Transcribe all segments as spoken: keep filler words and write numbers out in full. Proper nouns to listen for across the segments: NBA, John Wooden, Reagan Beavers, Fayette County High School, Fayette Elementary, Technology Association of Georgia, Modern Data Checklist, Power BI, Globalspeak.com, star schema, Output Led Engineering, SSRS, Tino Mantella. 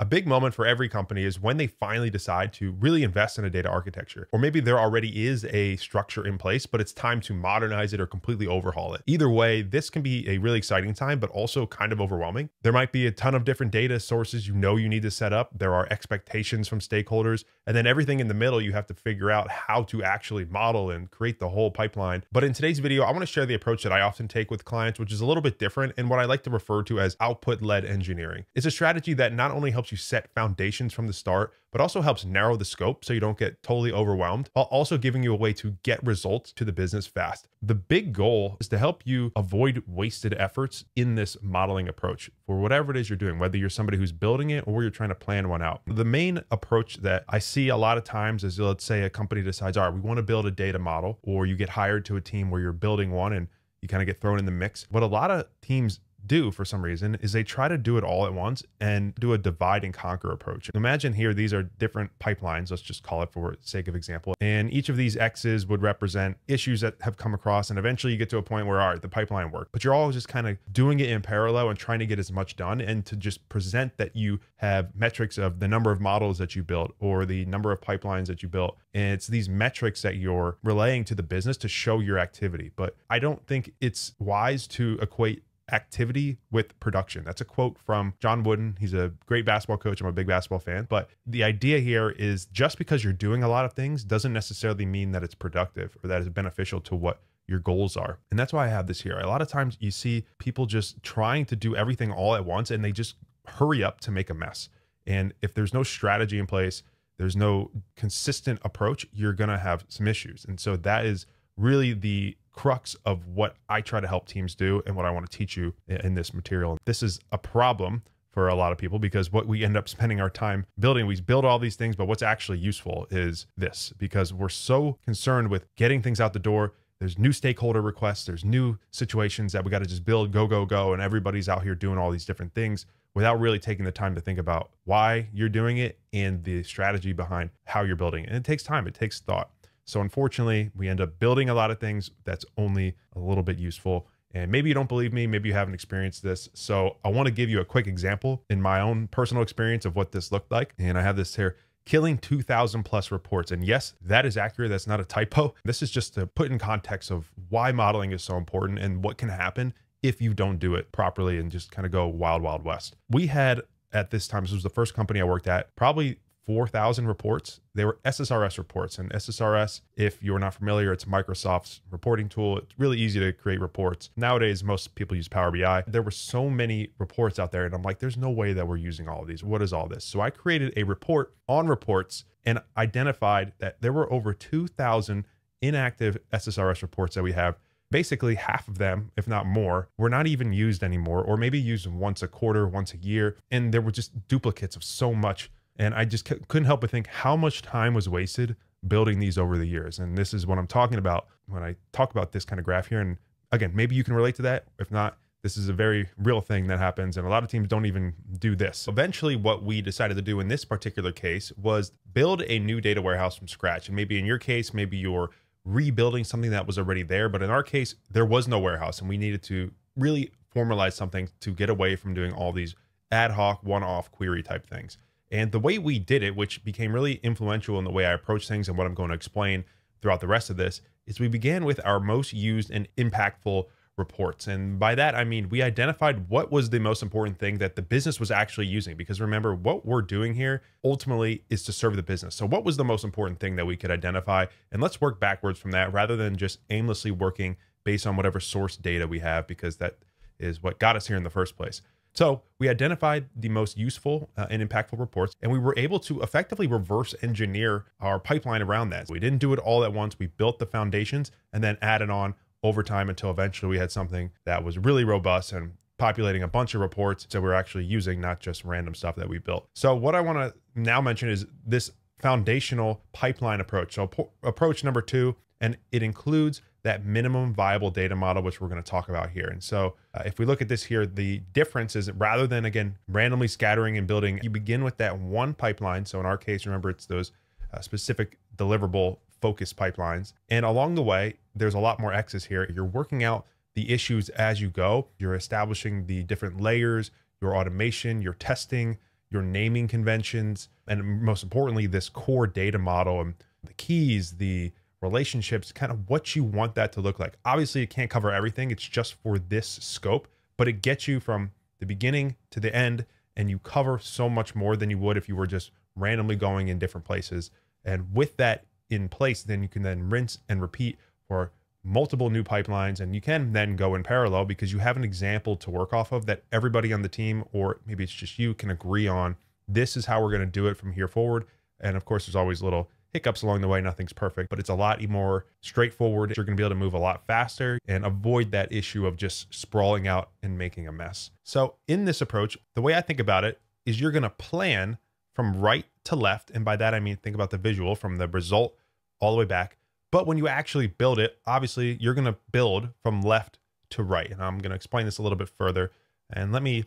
A big moment for every company is when they finally decide to really invest in a data architecture, or maybe there already is a structure in place, but it's time to modernize it or completely overhaul it. Either way, this can be a really exciting time, but also kind of overwhelming. There might be a ton of different data sources you know you need to set up. There are expectations from stakeholders, and then everything in the middle, you have to figure out how to actually model and create the whole pipeline. But in today's video, I want to share the approach that I often take with clients, which is a little bit different and what I like to refer to as output led engineering. It's a strategy that not only helps you set foundations from the start, but also helps narrow the scope so you don't get totally overwhelmed, while also giving you a way to get results to the business fast. The big goal is to help you avoid wasted efforts in this modeling approach for whatever it is you're doing, whether you're somebody who's building it or you're trying to plan one out. The main approach that I see a lot of times is, let's say a company decides, all right, we want to build a data model, or you get hired to a team where you're building one and you kind of get thrown in the mix. What a lot of teams do for some reason is they try to do it all at once and do a divide and conquer approach. Imagine here, these are different pipelines, let's just call it for sake of example. And each of these X's would represent issues that have come across. And eventually you get to a point where, all right, the pipeline worked, but you're all just kind of doing it in parallel and trying to get as much done, and to just present that you have metrics of the number of models that you built or the number of pipelines that you built. And it's these metrics that you're relaying to the business to show your activity. But I don't think it's wise to equate activity with production. That's a quote from John Wooden. He's a great basketball coach. I'm a big basketball fan. But the idea here is just because you're doing a lot of things doesn't necessarily mean that it's productive or that it's beneficial to what your goals are. And that's why I have this here. A lot of times you see people just trying to do everything all at once, and they just hurry up to make a mess. And if there's no strategy in place, there's no consistent approach, you're going to have some issues. And so that is really the crux of what I try to help teams do and what I want to teach you in this material. This is a problem for a lot of people, because what we end up spending our time building, we build all these things, but what's actually useful is this, because we're so concerned with getting things out the door. There's new stakeholder requests, there's new situations that we got to just build, go, go, go. And everybody's out here doing all these different things without really taking the time to think about why you're doing it and the strategy behind how you're building it. And it takes time, it takes thought. So unfortunately, we end up building a lot of things that's only a little bit useful. And maybe you don't believe me, maybe you haven't experienced this. So I want to give you a quick example in my own personal experience of what this looked like. And I have this here, killing two thousand plus reports. And yes, that is accurate. That's not a typo. This is just to put in context of why modeling is so important and what can happen if you don't do it properly and just kind of go wild, wild west. We had at this time, this was the first company I worked at, probably four thousand reports. They were S S R S reports. And S S R S, if you're not familiar, it's Microsoft's reporting tool. It's really easy to create reports. Nowadays, most people use Power B I. There were so many reports out there, and I'm like, there's no way that we're using all of these. What is all this? So I created a report on reports and identified that there were over two thousand inactive S S R S reports that we have. Basically half of them, if not more, were not even used anymore, or maybe used once a quarter, once a year. And there were just duplicates of so much. And I just couldn't help but think how much time was wasted building these over the years. And this is what I'm talking about when I talk about this kind of graph here. And again, maybe you can relate to that. If not, this is a very real thing that happens. And a lot of teams don't even do this. Eventually, what we decided to do in this particular case was build a new data warehouse from scratch. And maybe in your case, maybe you're rebuilding something that was already there. But in our case, there was no warehouse, and we needed to really formalize something to get away from doing all these ad hoc, one-off query type things. And the way we did it, which became really influential in the way I approach things and what I'm going to explain throughout the rest of this, is we began with our most used and impactful reports. And by that, I mean, we identified what was the most important thing that the business was actually using. Because remember, what we're doing here ultimately is to serve the business. So what was the most important thing that we could identify? And let's work backwards from that rather than just aimlessly working based on whatever source data we have, because that is what got us here in the first place. So we identified the most useful uh, and impactful reports, and we were able to effectively reverse engineer our pipeline around that. We didn't do it all at once. We built the foundations and then added on over time until eventually we had something that was really robust and populating a bunch of reports. So we're actually using not just random stuff that we built. So what I want to now mention is this foundational pipeline approach. So approach number two, and it includes that minimum viable data model, which we're going to talk about here. And so uh, if we look at this here, the difference is rather than, again, randomly scattering and building, you begin with that one pipeline. So in our case, remember, it's those uh, specific deliverable focused pipelines. And along the way, there's a lot more X's here. You're working out the issues as you go. You're establishing the different layers, your automation, your testing, your naming conventions, and most importantly, this core data model and the keys, the relationships, kind of what you want that to look like. Obviously, it can't cover everything. It's just for this scope, but it gets you from the beginning to the end, and you cover so much more than you would if you were just randomly going in different places. And with that in place, then you can then rinse and repeat for multiple new pipelines, and you can then go in parallel because you have an example to work off of that everybody on the team, or maybe it's just you, can agree on. This is how we're going to do it from here forward. And of course, there's always little hiccups along the way. Nothing's perfect, but it's a lot more straightforward. You're going to be able to move a lot faster and avoid that issue of just sprawling out and making a mess. So in this approach, the way I think about it is you're going to plan from right to left. And by that, I mean, think about the visual from the result all the way back. But when you actually build it, obviously you're going to build from left to right. And I'm going to explain this a little bit further. And let me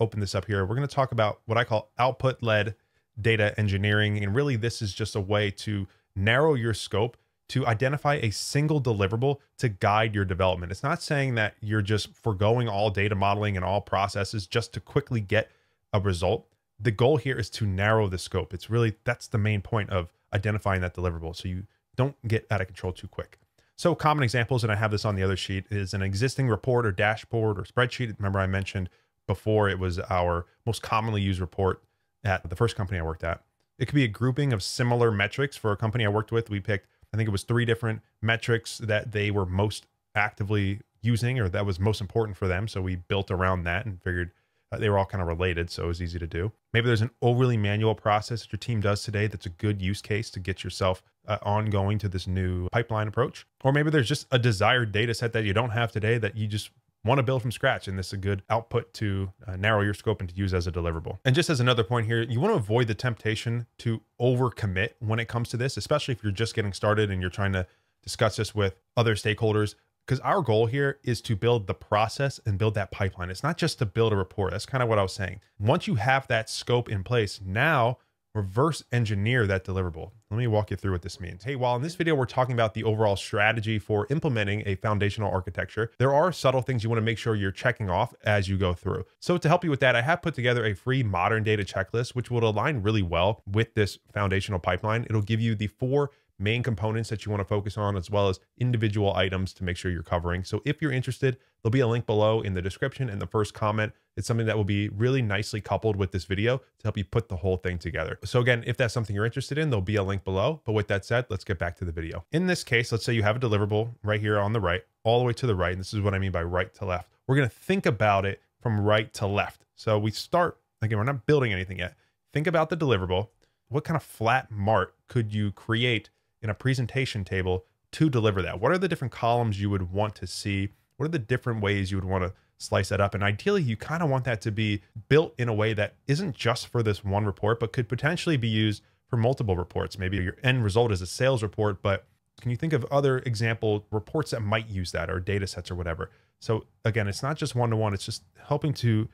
open this up here. We're going to talk about what I call output led data engineering. And really this is just a way to narrow your scope to identify a single deliverable to guide your development. It's not saying that you're just foregoing all data modeling and all processes just to quickly get a result. The goal here is to narrow the scope. It's really, that's the main point of identifying that deliverable. So you don't get out of control too quick. So common examples, and I have this on the other sheet, is an existing report or dashboard or spreadsheet. Remember I mentioned before it was our most commonly used report at the first company I worked at. It could be a grouping of similar metrics. For a company I worked with, we picked, I think it was three different metrics that they were most actively using or that was most important for them. So we built around that and figured uh, they were all kind of related. So it was easy to do. Maybe there's an overly manual process that your team does today. That's a good use case to get yourself Uh, ongoing to this new pipeline approach. Or maybe there's just a desired data set that you don't have today that you just want to build from scratch. And this is a good output to uh, narrow your scope and to use as a deliverable. And just as another point here, you want to avoid the temptation to overcommit when it comes to this, especially if you're just getting started and you're trying to discuss this with other stakeholders, because our goal here is to build the process and build that pipeline. It's not just to build a report. That's kind of what I was saying. Once you have that scope in place, now reverse engineer that deliverable. Let me walk you through what this means. Hey, while in this video, we're talking about the overall strategy for implementing a foundational architecture, there are subtle things you want to make sure you're checking off as you go through. So to help you with that, I have put together a free modern data checklist, which will align really well with this foundational pipeline. It'll give you the four main components that you want to focus on, as well as individual items to make sure you're covering. So if you're interested, there'll be a link below in the description and the first comment. It's something that will be really nicely coupled with this video to help you put the whole thing together. So again, if that's something you're interested in, there'll be a link below. But with that said, let's get back to the video. In this case, let's say you have a deliverable right here on the right, all the way to the right. And this is what I mean by right to left. We're going to think about it from right to left. So we start, again, we're not building anything yet. Think about the deliverable. What kind of flat mark could you create in a presentation table to deliver that? What are the different columns you would want to see? What are the different ways you would want to slice that up? And ideally, you kind of want that to be built in a way that isn't just for this one report, but could potentially be used for multiple reports. Maybe your end result is a sales report, but can you think of other example reports that might use that, or data sets or whatever? So again, it's not just one-to-one, it's just helping to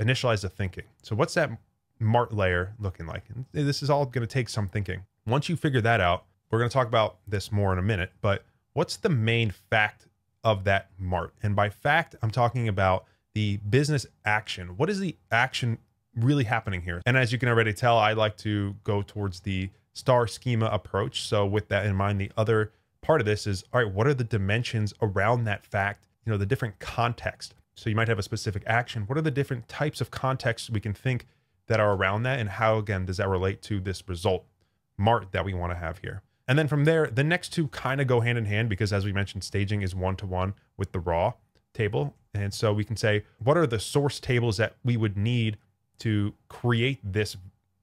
initialize the thinking. So what's that M A R T layer looking like? And this is all going to take some thinking. Once you figure that out, we're going to talk about this more in a minute, but what's the main fact of that M A R T? And by fact, I'm talking about the business action. What is the action really happening here? And as you can already tell, I like to go towards the star schema approach. So with that in mind, the other part of this is, all right, what are the dimensions around that fact? You know, the different context. So you might have a specific action. What are the different types of contexts we can think that are around that? And how, again, does that relate to this result M A R T that we want to have here? And then from there, the next two kind of go hand in hand, because as we mentioned, staging is one-to-one with the raw table. And so we can say, what are the source tables that we would need to create this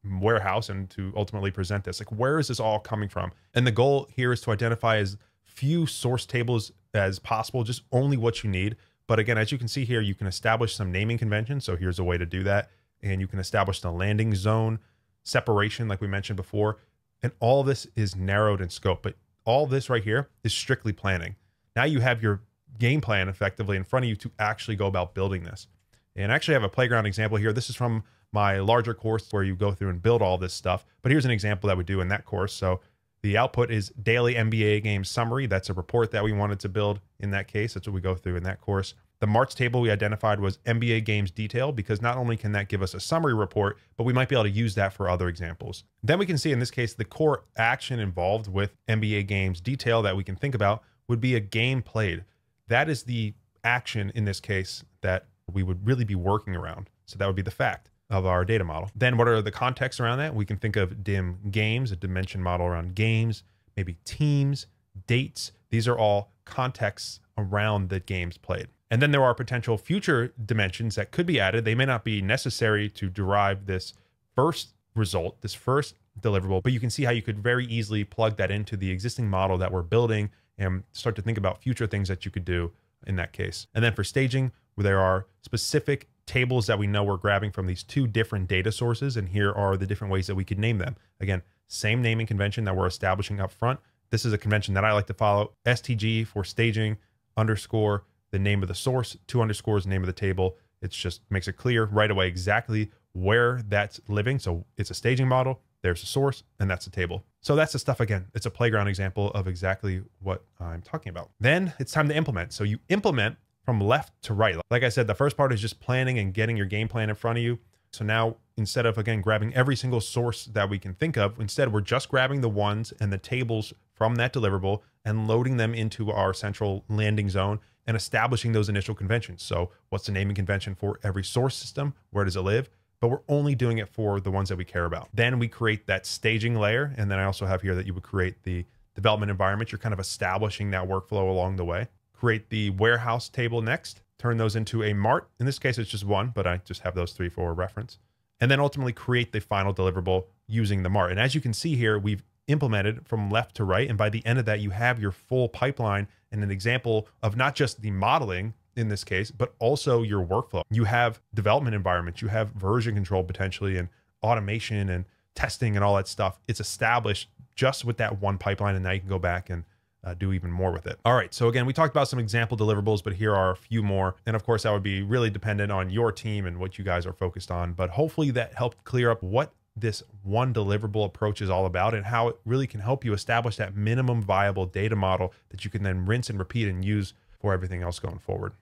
warehouse and to ultimately present this? Like, where is this all coming from? And the goal here is to identify as few source tables as possible, just only what you need. But again, as you can see here, you can establish some naming conventions. So here's a way to do that. And you can establish the landing zone separation, like we mentioned before. And all this is narrowed in scope, but all this right here is strictly planning. Now you have your game plan effectively in front of you to actually go about building this. And I actually have a playground example here. This is from my larger course where you go through and build all this stuff, but here's an example that we do in that course. So the output is daily N B A game summary. That's a report that we wanted to build in that case. That's what we go through in that course. The March table we identified was N B A games detail, because not only can that give us a summary report, but we might be able to use that for other examples. Then we can see in this case, the core action involved with N B A games detail that we can think about would be a game played. That is the action in this case that we would really be working around. So that would be the fact of our data model. Then what are the contexts around that? We can think of dim games, a dimension model around games, maybe teams, dates. These are all contexts around the games played. And then there are potential future dimensions that could be added. They may not be necessary to derive this first result, this first deliverable, but you can see how you could very easily plug that into the existing model that we're building and start to think about future things that you could do in that case. And then for staging, there are specific tables that we know we're grabbing from these two different data sources. And here are the different ways that we could name them. Again, same naming convention that we're establishing up front. This is a convention that I like to follow. S T G for staging, underscore the name of the source, two underscores, name of the table. It just makes it clear right away exactly where that's living. So it's a staging model, there's a source, and that's a table. So that's the stuff. Again, it's a playground example of exactly what I'm talking about. Then it's time to implement. So you implement from left to right. Like I said, the first part is just planning and getting your game plan in front of you. So now, instead of, again, grabbing every single source that we can think of, instead we're just grabbing the ones and the tables from that deliverable and loading them into our central landing zone and establishing those initial conventions. So what's the naming convention for every source system? Where does it live? But we're only doing it for the ones that we care about. Then we create that staging layer. And then I also have here that you would create the development environment. You're kind of establishing that workflow along the way. Create the warehouse table next, turn those into a mart. In this case, it's just one, but I just have those three for reference. And then ultimately create the final deliverable using the mart. And as you can see here, we've implemented from left to right. And by the end of that, you have your full pipeline and an example of not just the modeling in this case, but also your workflow. You have development environments, you have version control potentially, and automation and testing and all that stuff. It's established just with that one pipeline. And now you can go back and Uh, do even more with it. All right, so again, we talked about some example deliverables, but here are a few more. And of course, that would be really dependent on your team and what you guys are focused on. But hopefully that helped clear up what this one deliverable approach is all about and how it really can help you establish that minimum viable data model that you can then rinse and repeat and use for everything else going forward.